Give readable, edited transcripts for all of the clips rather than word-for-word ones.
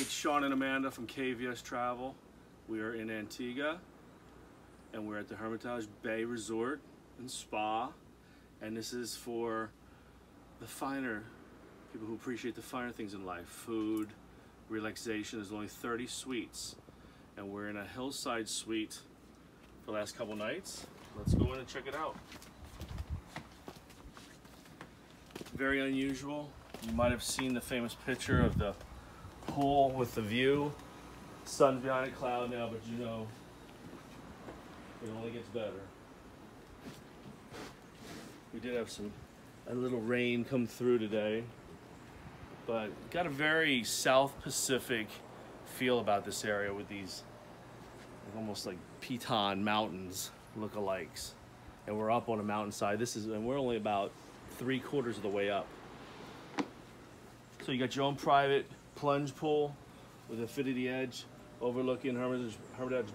it's Sean and Amanda from KVS Travel. We are in Antigua, and we're at the Hermitage Bay Resort and Spa, and this is for the finer, people who appreciate the finer things in life. Food, relaxation. There's only 30 suites, and we're in a hillside suite for the last couple nights. Let's go in and check it out. Very unusual. You might have seen the famous picture of the pool with the view. Sun's behind a cloud now, but you know, it only gets better. We did have a little rain come through today, but got a very South Pacific feel about this area with these almost like Piton Mountains lookalikes. And we're up on a mountainside. And we're only about 3/4 of the way up. So you got your own private plunge pool with a fitted edge overlooking Hermitage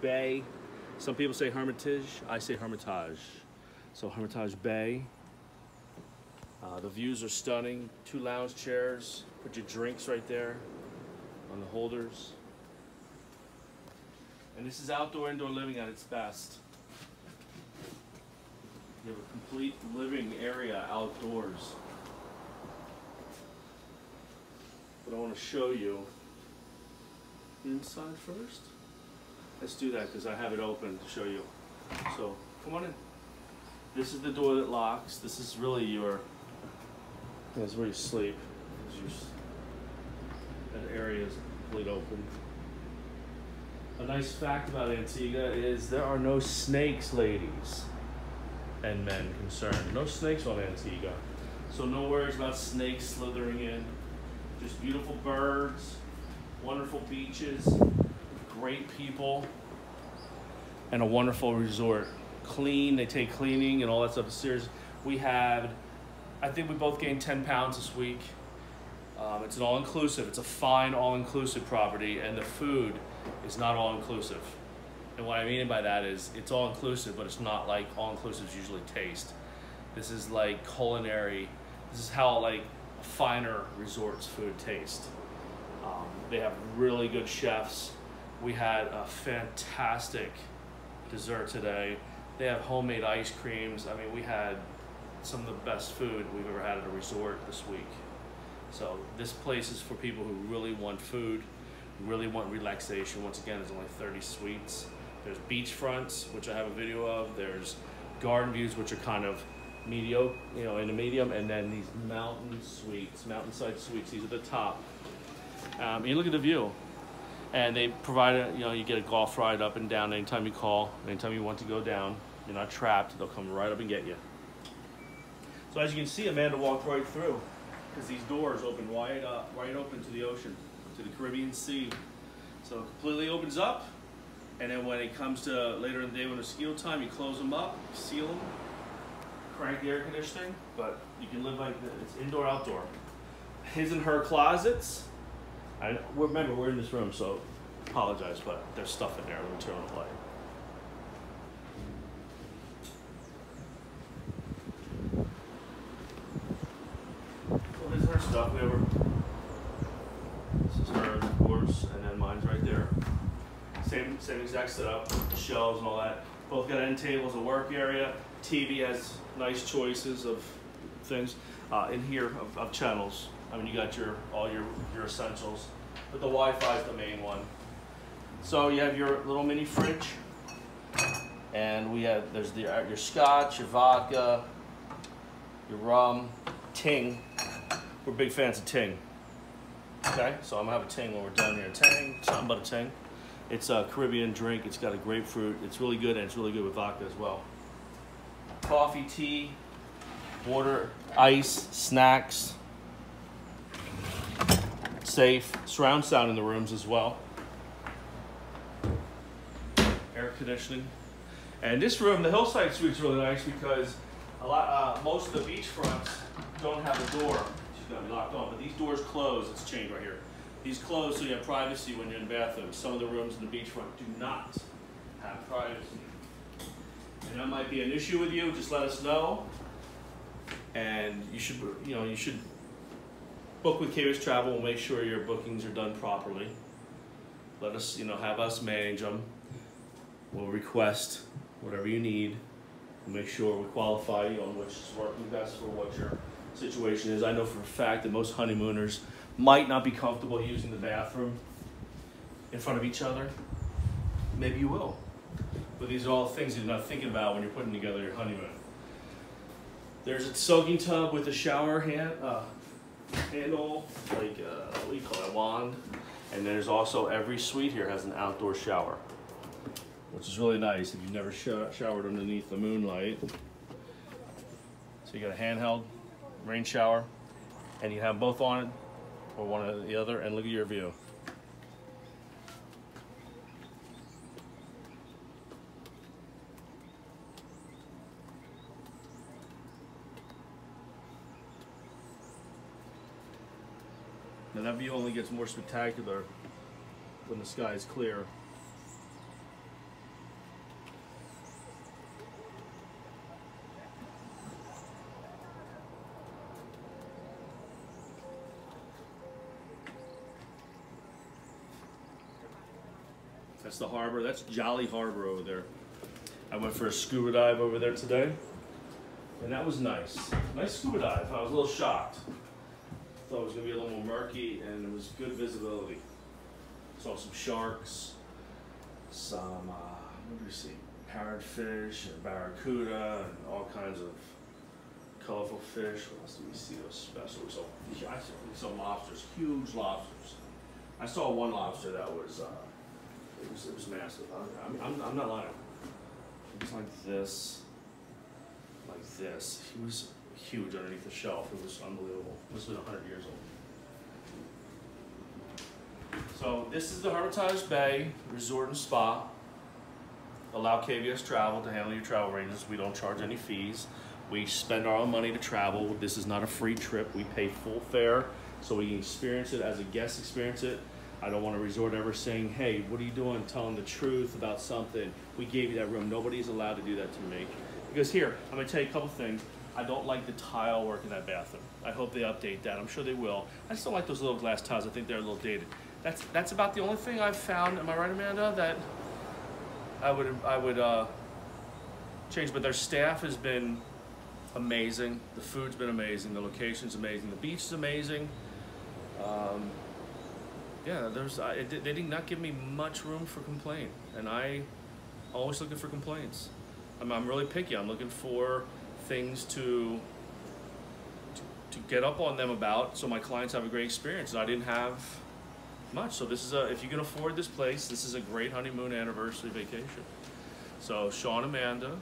Bay. Some people say Hermitage, I say Hermitage. So Hermitage Bay. The views are stunning. 2 lounge chairs. Put your drinks right there on the holders. And this is outdoor indoor living at its best. You have a complete living area outdoors. But I want to show you inside first. Let's do that because I have it open to show you. So come on in. This is the door that locks. This is really your, that's where you sleep. That area is completely open. A nice fact about Antigua is there are no snakes, ladies and men concerned. No snakes on Antigua. So no worries about snakes slithering in. Just beautiful birds, wonderful beaches, great people, and a wonderful resort. Clean, they take cleaning and all that stuff serious. We had, I think we both gained 10 pounds this week. It's an all-inclusive. It's a fine all-inclusive property, and the food is not all-inclusive. And what I mean by that is it's all-inclusive, but it's not like all-inclusives usually taste. This is like culinary. This is how like finer resorts food taste. They have really good chefs. We had a fantastic dessert today. They have homemade ice creams. I mean, we had some of the best food we've ever had at a resort this week. So this place is for people who really want food, really want relaxation. Once again, there's only 30 suites. There's beachfronts, which I have a video of. There's garden views, which are kind of mediocre, you know, in the medium. And then these mountain suites, mountainside suites. These are the top. You look at the view, and they provide a, you know, you get a golf ride up and down anytime you call, anytime you want to go down. You're not trapped. They'll come right up and get you. So as you can see, Amanda walked right through, because these doors open wide up, right open to the ocean, to the Caribbean Sea. So it completely opens up, and then when it comes to later in the day when it's ski time, you close them up, seal them, crank the air conditioning, but you can live like this. It's indoor, outdoor. His and her closets. I remember we're in this room, so apologize, but there's stuff in there. Let me turn on the light. Stuff we ever. This is hers, of course, and then mine's right there. Same exact setup, shelves and all that. Both got end tables, a work area. TV has nice choices of things in here of channels. I mean, you got all your essentials, but the Wi-Fi is the main one. So you have your little mini fridge, and there's your scotch, your vodka, your rum, Ting. We're big fans of Ting. Okay, so I'm gonna have a Ting when we're done here. Ting, something but a Ting. It's a Caribbean drink. It's got a grapefruit. It's really good, and it's really good with vodka as well. Coffee, tea, water, ice, snacks. Safe. Surround sound in the rooms as well. Air conditioning. And this room, the hillside suite's really nice because most of the beach fronts don't have a door. Going to be locked on, but these doors close. It's chained right here. These close so you have privacy when you're in the bathroom. Some of the rooms in the beachfront do not have privacy, and that might be an issue with you. Just let us know, and you should book with KVS Travel. We'll make sure your bookings are done properly. Let us, have us manage them. We'll request whatever you need. We'll make sure we qualify you on which is working best for what your situation is. I know for a fact that most honeymooners might not be comfortable using the bathroom in front of each other. Maybe you will. But these are all things you're not thinking about when you're putting together your honeymoon. There's a soaking tub with a shower handle, what do you call it, a wand. And there's also, every suite here has an outdoor shower, which is really nice if you've never showered underneath the moonlight. So you got a handheld rain shower, and you have both on it, or one or the other, and look at your view. Now that view only gets more spectacular when the sky is clear. That's the harbor. That's Jolly Harbor over there. I went for a scuba dive over there today, and that was nice. Nice scuba dive. I was a little shocked. Thought it was going to be a little more murky, and it was good visibility. Saw some sharks, some, what do we see, parrotfish, and barracuda, and all kinds of colorful fish. What else did we see that was special? We saw lobsters, huge lobsters. I saw one lobster that was, it was massive. I'm not lying. It was like this, He was huge underneath the shelf. It was unbelievable. This was 100 years old. So this is the Hermitage Bay Resort and Spa. Allow KVS Travel to handle your travel arrangements. We don't charge any fees. We spend our own money to travel. This is not a free trip. We pay full fare so we can experience it as a guest experience it. I don't want a resort ever saying, hey, what are you doing? Tell them the truth about something. We gave you that room. Nobody's allowed to do that to me. Because here, I'm going to tell you a couple things. I don't like the tile work in that bathroom. I hope they update that. I'm sure they will. I just don't like those little glass tiles. I think they're a little dated. That's about the only thing I've found. Am I right, Amanda? That I would change. But their staff has been amazing. The food's been amazing. The location's amazing. The beach is amazing. Yeah, they did not give me much room for complaint, and I'm always looking for complaints. I'm really picky. I'm looking for things to get up on them about, so my clients have a great experience, and I didn't have much. So this is if you can afford this place, this is a great honeymoon anniversary vacation. So Sean, Amanda,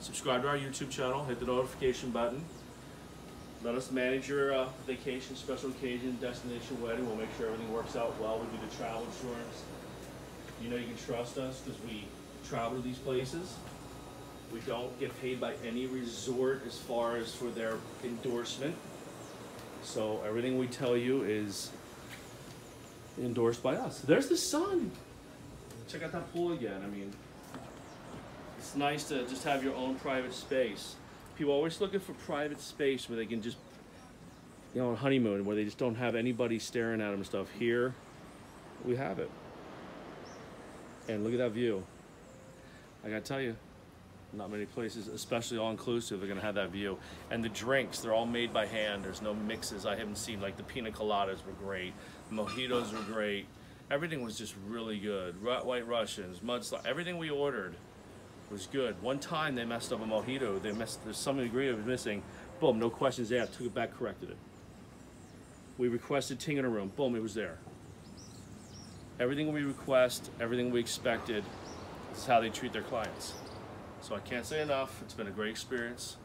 subscribe to our YouTube channel, hit the notification button. Let us manage your vacation, special occasion, destination wedding. We'll make sure everything works out well. We do the travel insurance. You can trust us because we travel to these places. We don't get paid by any resort as far as for their endorsement. So everything we tell you is endorsed by us. There's the sun. Check out that pool again. I mean, it's nice to just have your own private space. People are always looking for private space where they can just, on honeymoon, where they just don't have anybody staring at them and stuff. Here, we have it. And look at that view. I gotta tell you, not many places, especially all-inclusive, are gonna have that view. And the drinks, they're all made by hand. There's no mixes I haven't seen. Like the pina coladas were great. Mojitos were great. Everything was just really good. White Russians, mudslide, everything we ordered was good. One time they messed up a mojito. There's some degree of missing. Boom, no questions asked. Took it back, corrected it. We requested Ting in a room. Boom, it was there. Everything we request, everything we expected, this is how they treat their clients. So I can't say enough. It's been a great experience.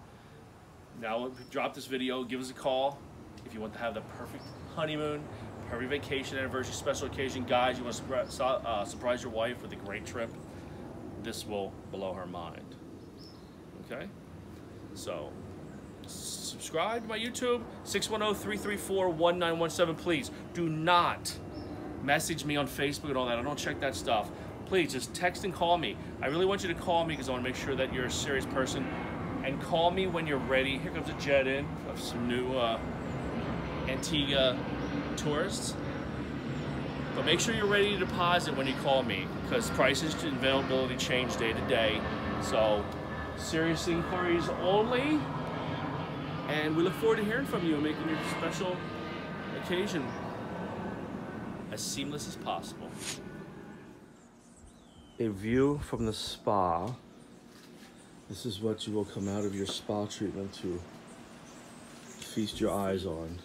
Now drop this video. Give us a call if you want to have the perfect honeymoon, perfect vacation, anniversary, special occasion. Guys, you want to surprise your wife with a great trip. This will blow her mind. Okay? So, subscribe to my YouTube, 610-334-1917. Please do not message me on Facebook and all that. I don't check that stuff. Please just text and call me. I really want you to call me because I want to make sure that you're a serious person. And call me when you're ready. Here comes a jet in of some new Antigua tourists. But make sure you're ready to deposit when you call me, because prices and availability change day to day. So serious inquiries only. And we look forward to hearing from you and making your special occasion as seamless as possible. A view from the spa. This is what you will come out of your spa treatment to feast your eyes on.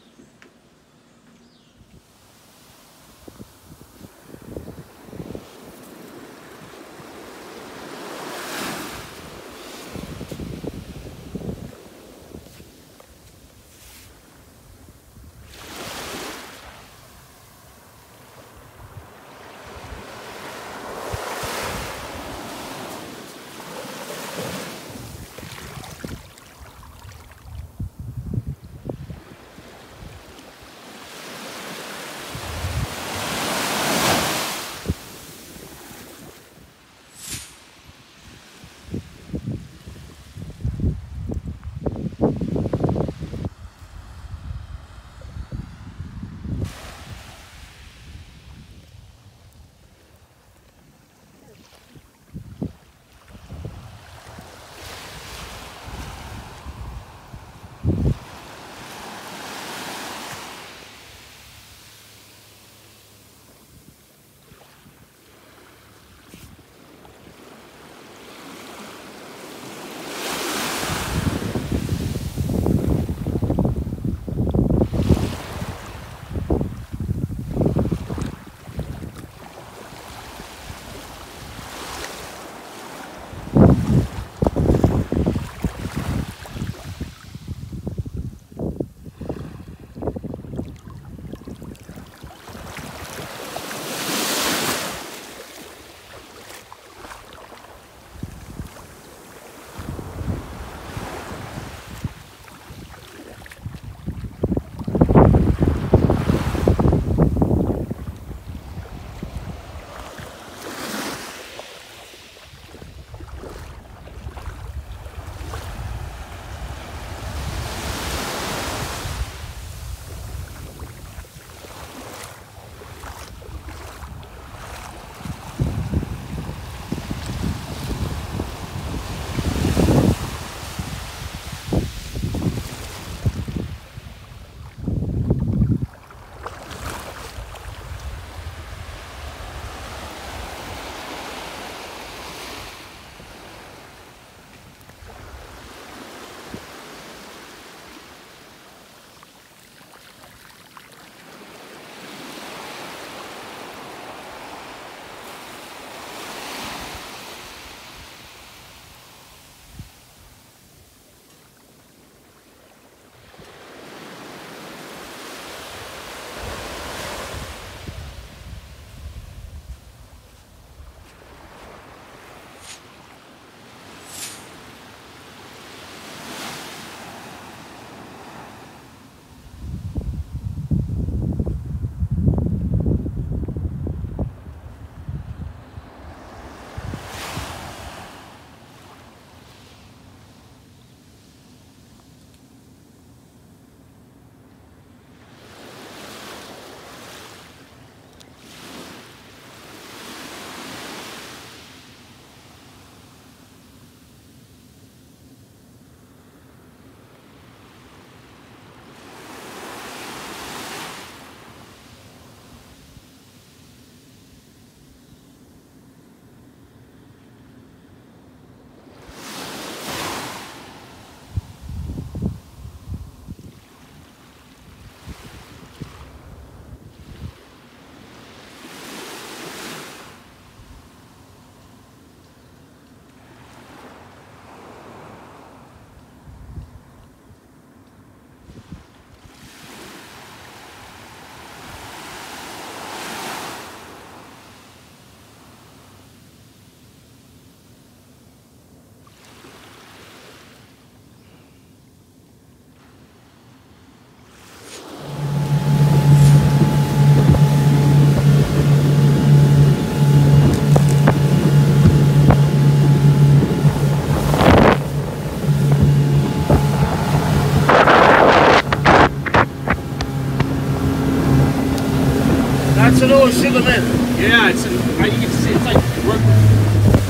Yeah, it's you can see it's like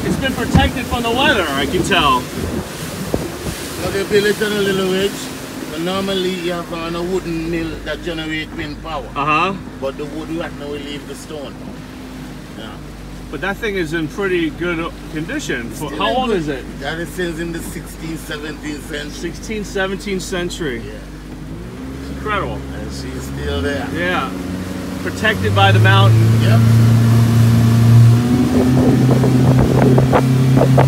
it's been protected from the weather. I can tell. Okay, if you listen a little bit. Normally you have on a wooden mill that generates wind power. Uh huh. But the wood right now will leave the stone. Yeah. But that thing is in pretty good condition. How old is it? That is since in the 16th, 17th century. 16th, 17th century. Yeah. It's incredible. And she's still there. Yeah. Protected by the mountain. Yep.